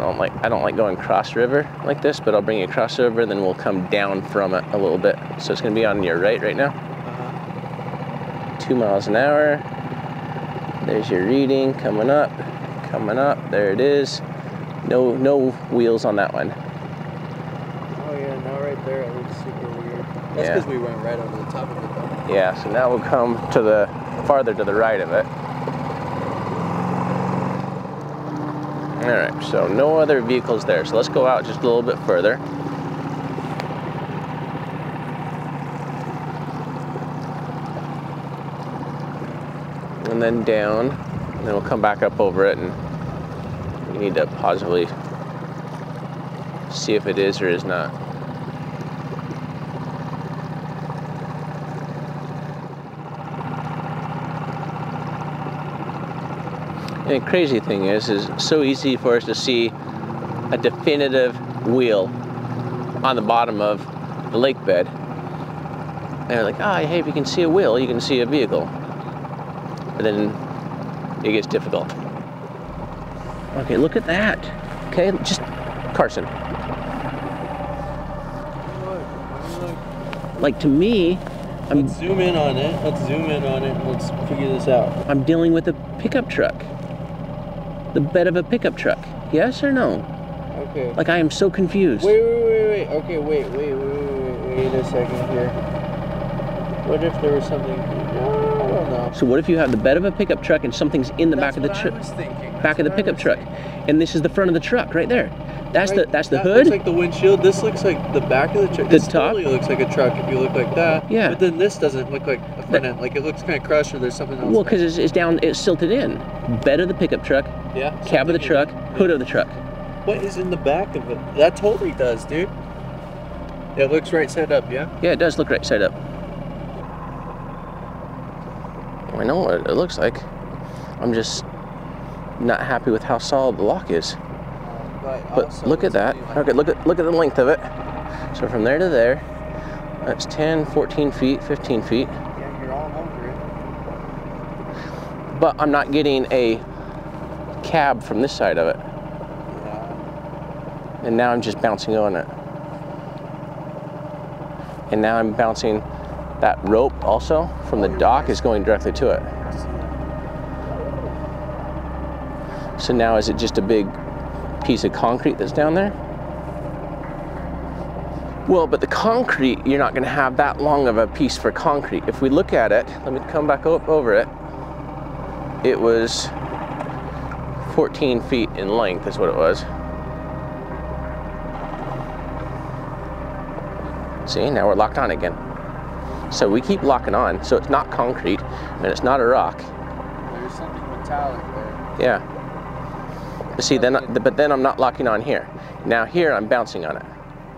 don't like going cross river like this, but I'll bring you across river, then we'll come down from it a little bit. So it's gonna be on your right now. Uh-huh. 2 miles an hour. There's your reading coming up. There it is. No wheels on that one. Oh yeah, now right there it looks super weird. That's because we went right over the top of it though. Yeah, so now we'll come to the farther to the right of it. All right, so no other vehicles there. So let's go out just a little bit further. And then down, and then we'll come back up over it, and we need to possibly see if it is or is not. And the crazy thing is it's so easy for us to see a definitive wheel on the bottom of the lake bed. And they're like, oh, hey, if you can see a wheel, you can see a vehicle. But then it gets difficult. Okay, look at that. Okay, just, Carson. Like, to me, let's zoom in on it. Let's zoom in on it. Let's figure this out. I'm dealing with a pickup truck. The bed of a pickup truck. Yes or no? Okay. Like, I am so confused. Wait. Okay, wait a second here. What if there was something? No, I don't know. So what if you have the bed of a pickup truck and something's in the back of the truck? Back of the pickup truck. And this is the front of the truck right there. That's right, that's the hood. Looks like the windshield. This looks like the back of the truck. This top totally looks like a truck if you look like that. Yeah. But then this doesn't look like a front end. Like, it looks kind of crushed, or there's something else. Well, because it's down, it's silted in. Bed of the pickup truck. Yeah. Cab of the truck. Hood of the truck. What is in the back of it? That totally does, dude. It looks right side up, yeah. Yeah, it does look right side up. I know what it looks like. I'm just not happy with how solid the lock is. But look at that. Okay, look at the length of it. So from there to there, that's 10, 14 feet, 15 feet. Yeah, you're all over it. But I'm not getting a cab from this side of it. Yeah. And now I'm just bouncing on it. And now I'm bouncing that rope also from the dock is going directly to it. So now is it just a big piece of concrete that's down there? Well, but the concrete, you're not going to have that long of a piece for concrete. If we look at it, let me come back over it. It was 14 feet in length is what it was. See, now we're locked on again. So we keep locking on. So it's not concrete and it's not a rock. There's something metallic there. Yeah. But see, then I'm not locking on here. Now here I'm bouncing on it.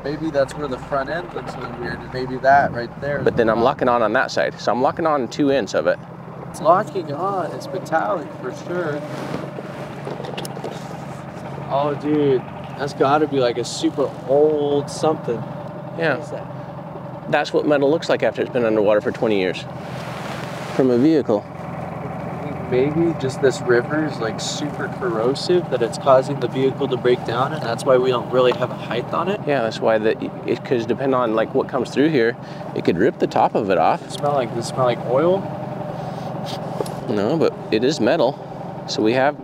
Maybe that's where the front end looks a little weird. Maybe that right there. But then I'm locking on that side. So I'm locking on 2 ends of it. It's locking on. It's metallic for sure. Oh, dude. That's got to be like a super old something. Yeah. What is that? That's what metal looks like after it's been underwater for 20 years. From a vehicle. Maybe just this river is like super corrosive that it's causing the vehicle to break down, and that's why we don't really have a height on it. Yeah, that's why it could depend on like what comes through here. It could rip the top of it off. Does it smell like oil? No, but it is metal. So we have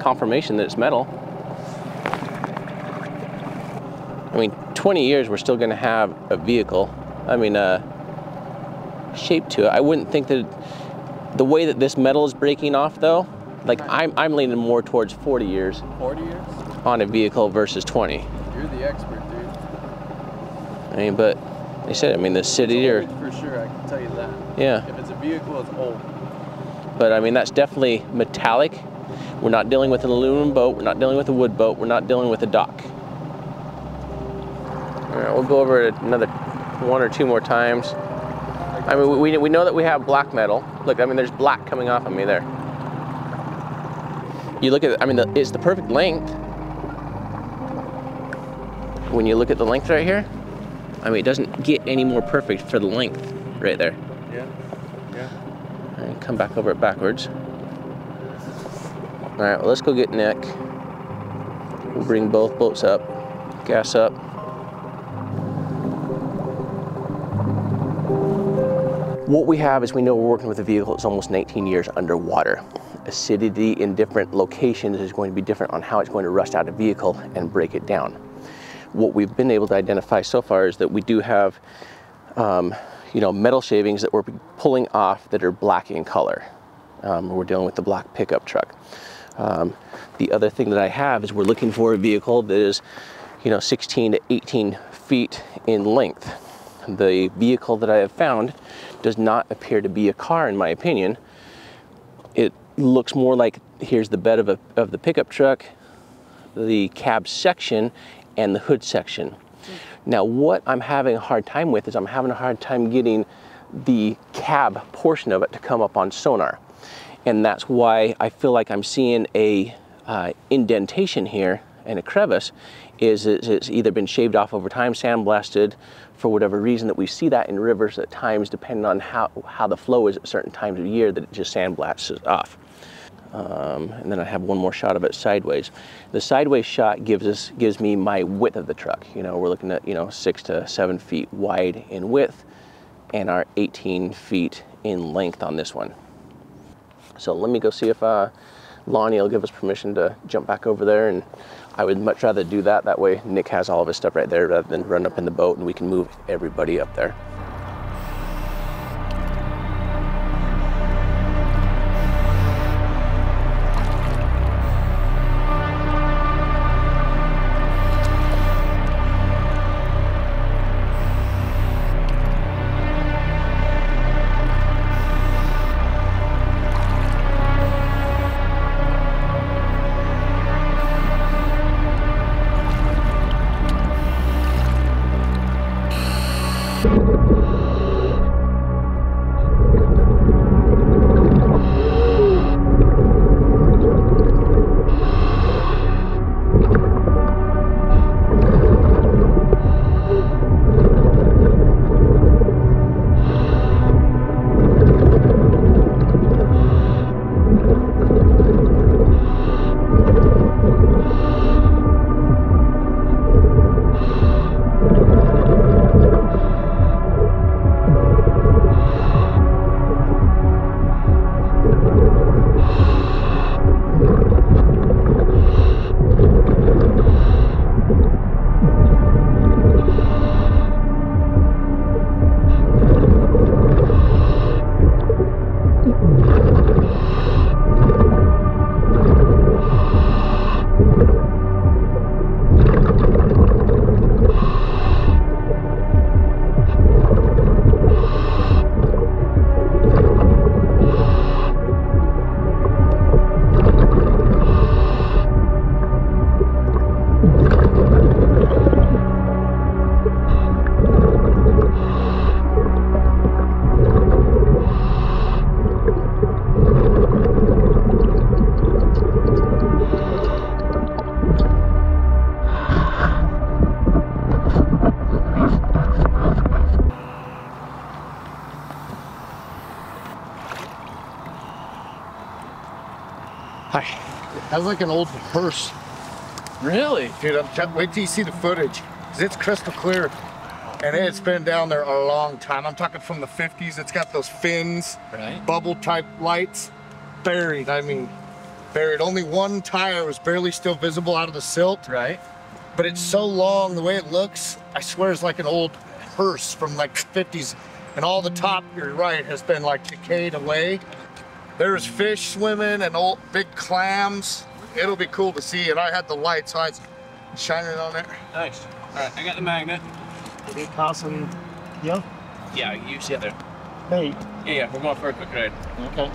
confirmation that it's metal. I mean, 20 years, we're still gonna have a vehicle. I mean, shape to it. I wouldn't think that the way that this metal is breaking off, though, like I'm leaning more towards 40 years. 40 years? On a vehicle versus 20. You're the expert, dude. I mean, but they said, I mean, the city or... For sure, I can tell you that. Yeah. If it's a vehicle, it's old. But I mean, that's definitely metallic. We're not dealing with an aluminum boat. We're not dealing with a wood boat. We're not dealing with a dock. All right, we'll go over it another 1 or 2 more times. I mean, we know that we have black metal. Look, I mean, there's black coming off of me there. You look at it, I mean, it's the perfect length. When you look at the length right here, I mean, it doesn't get any more perfect for the length right there. Yeah, yeah. All right, come back over it backwards. All right, well, let's go get Nick. We'll bring both boats up, gas up. What we have is we know we're working with a vehicle that's almost 19 years underwater. Acidity in different locations is going to be different on how it's going to rust out a vehicle and break it down. What we've been able to identify so far is that we do have you know, metal shavings that we're pulling off that are black in color. We're dealing with the black pickup truck. The other thing that I have is we're looking for a vehicle that is 16 to 18 feet in length. The vehicle that I have found does not appear to be a car, in my opinion. It looks more like, here's the bed of the pickup truck, the cab section, and the hood section. Now, what I'm having a hard time with is I'm having a hard time getting the cab portion of it to come up on sonar. And that's why I feel like I'm seeing a indentation here and a crevice, is it's either been shaved off over time, sandblasted, for whatever reason that we see that in rivers at times, depending on how the flow is at certain times of year, that it just sandblasts it off. And then I have one more shot of it sideways. The sideways shot gives me my width of the truck. You know, we're looking at 6 to 7 feet wide in width, and our 18 feet in length on this one. So let me go see if Lonnie will give us permission to jump back over there, and I would much rather do that. That way Nick has all of his stuff right there rather than run up in the boat, and we can move everybody up there. Hi. That's like an old hearse. Really? Dude, wait till you see the footage. It's crystal clear. And it's been down there a long time. I'm talking from the 50s. It's got those fins, right. Bubble type lights, buried. I mean, buried. Only one tire was barely still visible out of the silt. Right. But it's so long, the way it looks, I swear it's like an old hearse from like the 50s. And all the top, you're right, has been like decayed away. There's fish swimming and old big clams. It'll be cool to see. And I had the lights, so I was shining on it. Nice. All right, I got the magnet. Are passing? Yeah? Yeah, you sit there. Hey. Yeah, we're going for a quick ride. Okay.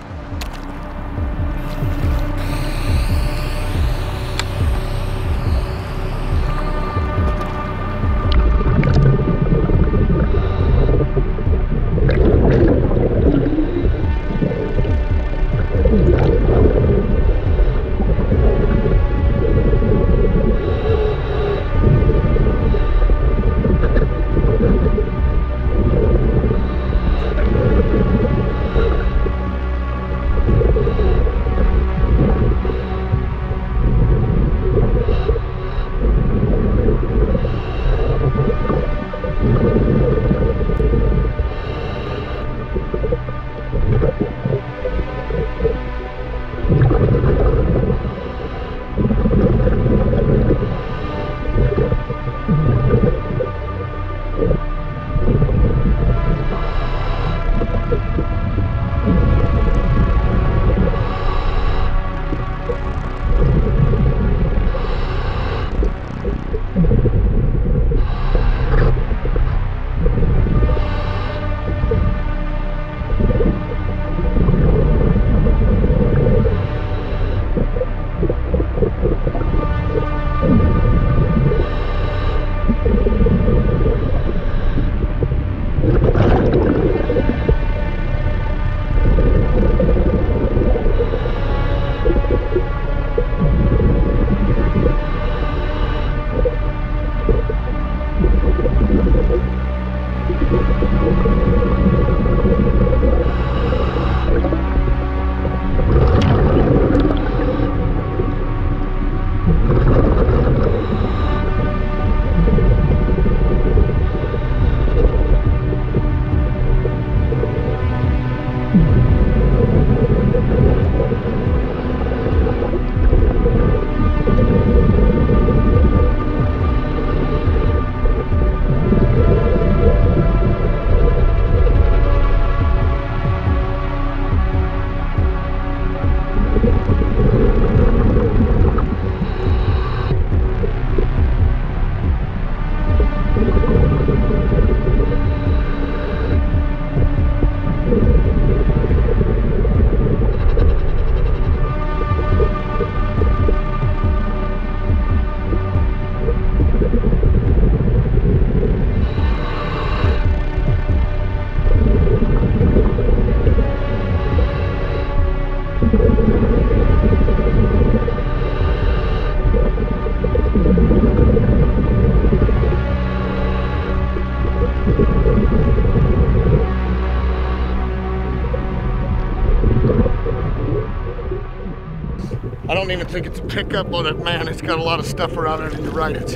I don't even think it's a pickup on it, man. It's got a lot of stuff around it, and you're right, it's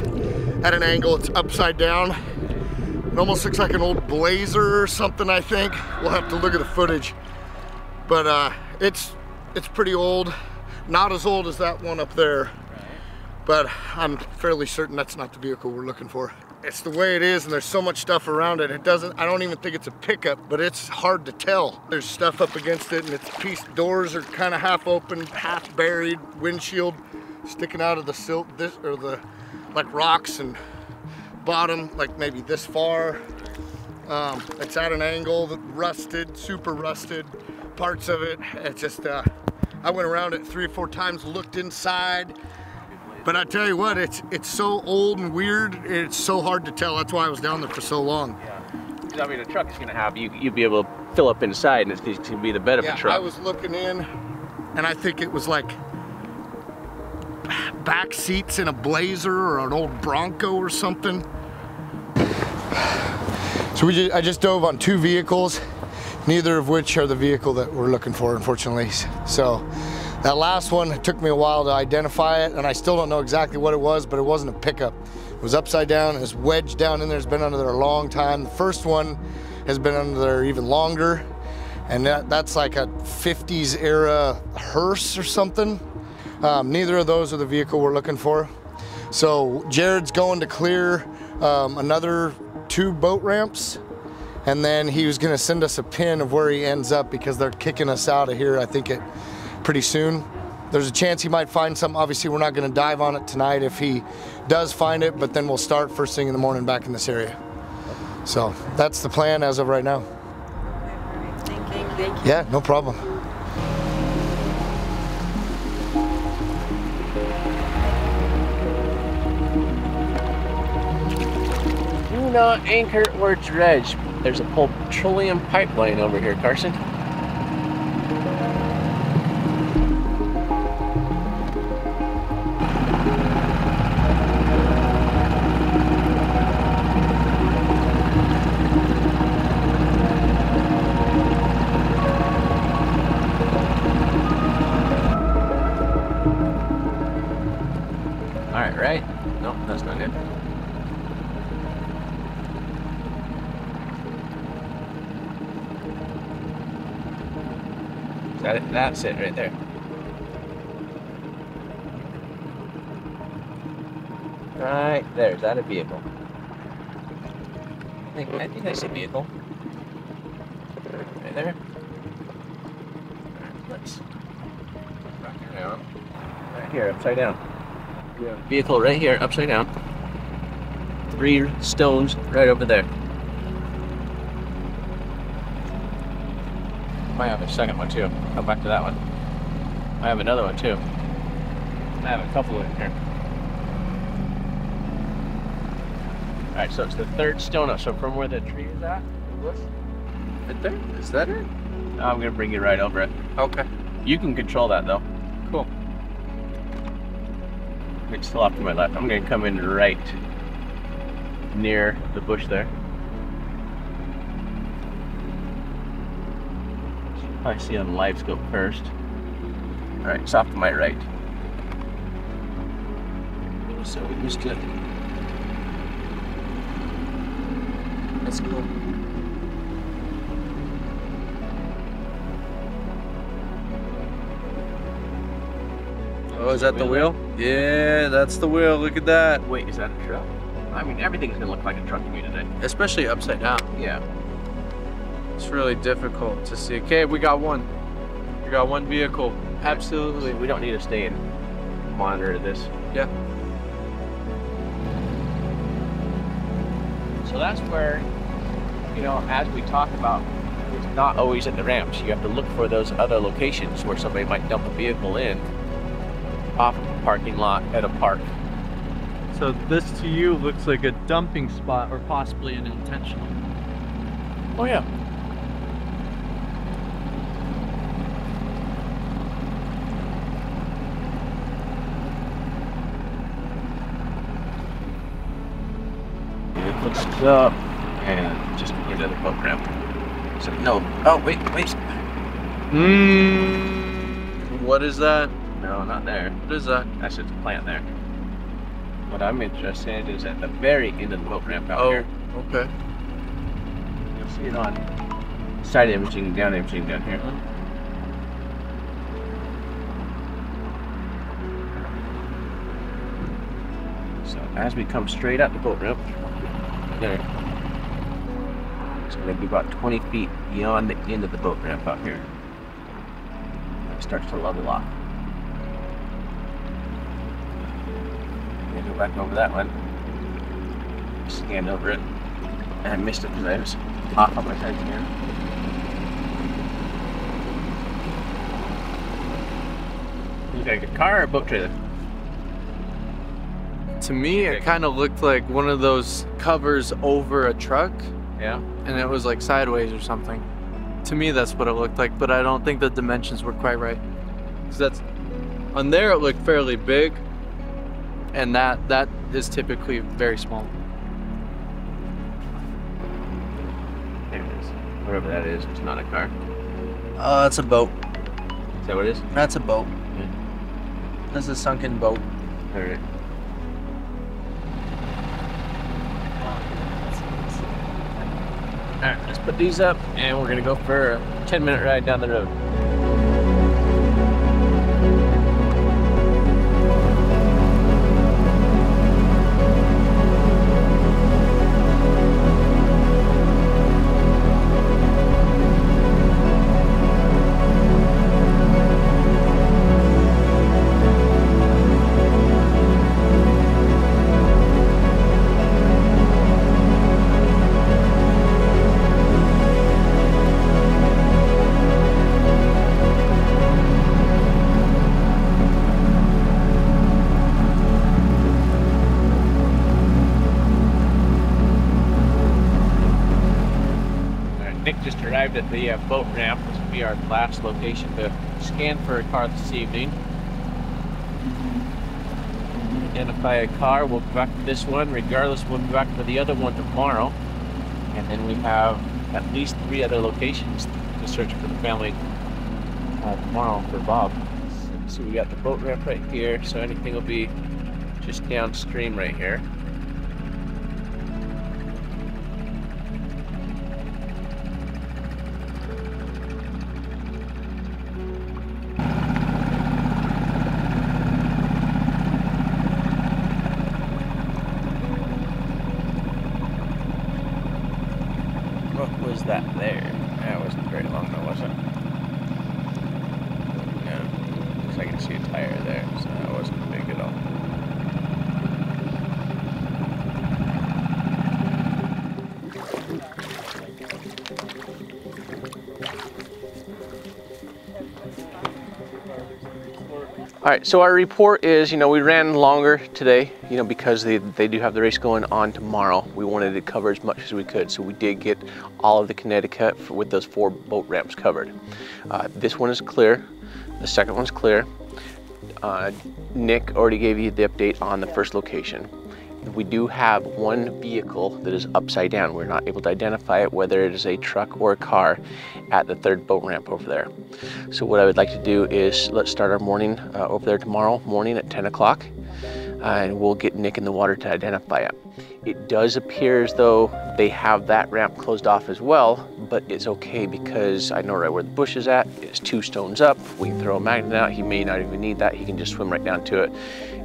at an angle, it's upside down. It almost looks like an old blazer or something, I think. We'll have to look at the footage. But it's pretty old. Not as old as that one up there. But I'm fairly certain that's not the vehicle we're looking for. It's the way it is, and there's so much stuff around it. It doesn't, I don't even think it's a pickup, but it's hard to tell. There's stuff up against it, and it's pieced. Doors are kind of half open, half buried, windshield sticking out of the silt, this, or the, like rocks and bottom, like maybe this far. It's at an angle, rusted, super rusted, parts of it. It's just, I went around it 3 or 4 times, looked inside. But I tell you what, it's so old and weird, it's so hard to tell. That's why I was down there for so long. Yeah. I mean, a truck is going to have, you'd be able to fill up inside, and it's going to be the bed of a truck. I was looking in, and I think it was like back seats in a blazer or an old Bronco or something. So I just dove on 2 vehicles, neither of which are the vehicle that we're looking for, unfortunately. So That last one, it took me a while to identify it, and I still don't know exactly what it was, but it wasn't a pickup. It was upside down, and it's wedged down in there. It's been under there a long time. The first one has been under there even longer, and that's like a 50s era hearse or something. Neither of those are the vehicle we're looking for. So Jared's going to clear another 2 boat ramps, and then he was gonna send us a pin of where he ends up, because they're kicking us out of here, I think, it pretty soon. There's a chance he might find some. Obviously, we're not gonna dive on it tonight if he does find it, but then we'll start first thing in the morning back in this area. So that's the plan as of right now. Thank you. Yeah, no problem. Do not anchor or dredge. There's a petroleum pipeline over here, Carson. That's it right there. Right there, is that a vehicle? I think that's a vehicle. Right there. Alright, let's rock it around. Right here, upside down. Yeah. Vehicle right here, upside down. 3 stones right over there. I have a second one too. Come back to that one. I have another one too. I have a couple in here. Alright, so it's the 3rd stone up. So from where the tree is at, right there? Is that it? No, I'm gonna bring you right over it. Okay. You can control that though. Cool. It's still off to my left. I'm gonna come in right near the bush there. I see on the live scope first. All right, it's off to my right. So we missed it. That's cool. Oh, is that the wheel? Yeah, that's the wheel. Look at that. Wait, is that a truck? I mean, everything's gonna look like a truck to me today. Especially upside down. Yeah. It's really difficult to see. Okay, we got one. We got one vehicle. Absolutely. We don't need to stay and monitor this. Yeah. So that's where, you know, as we talk about, it's not always at the ramps. You have to look for those other locations where somebody might dump a vehicle in off of a parking lot at a park. So this to you looks like a dumping spot or possibly an intentional. Oh yeah. Up and just need another boat ramp. So no. Oh wait, wait. What is that? No, not there. What is that? That's just a plant there. What I'm interested in is at the very end of the boat ramp out here. Oh, okay. You'll see it on side imaging, down imaging down here. So as we come straight up the boat ramp. There. It's going to be about 20 feet beyond the end of the boat ramp out here. It starts to level off. I'm going to go back over that one. Scan over it. And I missed it because I was off on my side here. Looks like a car or a boat trailer? To me, it kind of looked like one of those covers over a truck. Yeah. And it was like sideways or something. To me, that's what it looked like, but I don't think the dimensions were quite right. Because that's, on there it looked fairly big, and that is typically very small. There it is. Whatever that is, it's not a car. It's a boat. Is that what it is? That's a boat. That's a sunken boat. All right. All right, let's put these up, and we're gonna go for a 10-minute ride down the road. At the boat ramp, this will be our last location to scan for a car this evening. Identify a car, we'll go back to this one, regardless we'll go back to the other one tomorrow, and then we have at least 3 other locations to search for the family tomorrow for Bob. So we got the boat ramp right here, so anything will be just downstream right here. All right, so our report is, we ran longer today, because they do have the race going on tomorrow. We wanted to cover as much as we could, so we did get all of the Connecticut with those 4 boat ramps covered. This one is clear, the second one's clear. Nick already gave you the update on the first location. We do have one vehicle that is upside down. We're not able to identify it, whether it is a truck or a car, at the 3rd boat ramp over there. So what I would like to do is let's start our morning over there tomorrow morning at 10 o'clock, and we'll get Nick in the water to identify it. It does appear as though they have that ramp closed off as well, but it's okay because I know right where the bush is at. It's 2 stones up. We can throw a magnet out. He may not even need that. He can just swim right down to it.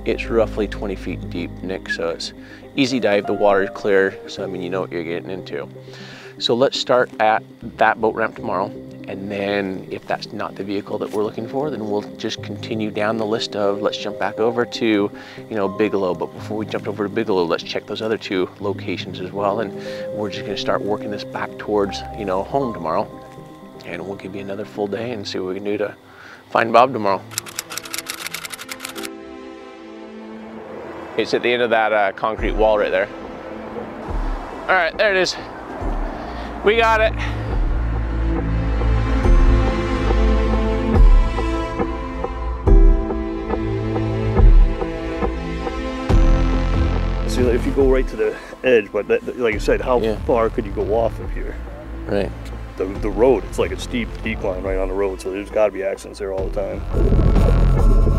It's roughly 20 feet deep, Nick, so it's easy dive. The water's clear, so you know what you're getting into. So let's start at that boat ramp tomorrow, and then if that's not the vehicle that we're looking for, then we'll just continue down the list of, let's jump back over to, Bigelow. But before we jumped over to Bigelow, let's check those other 2 locations as well, and we're just gonna start working this back towards, home tomorrow, and we'll give you another full day and see what we can do to find Bob tomorrow. It's at the end of that concrete wall right there. All right, there it is. We got it. See, so if you go right to the edge, but that, like you said, how far could you go off of here? Right. The road, it's like a steep decline right on the road, so there's gotta be accidents there all the time.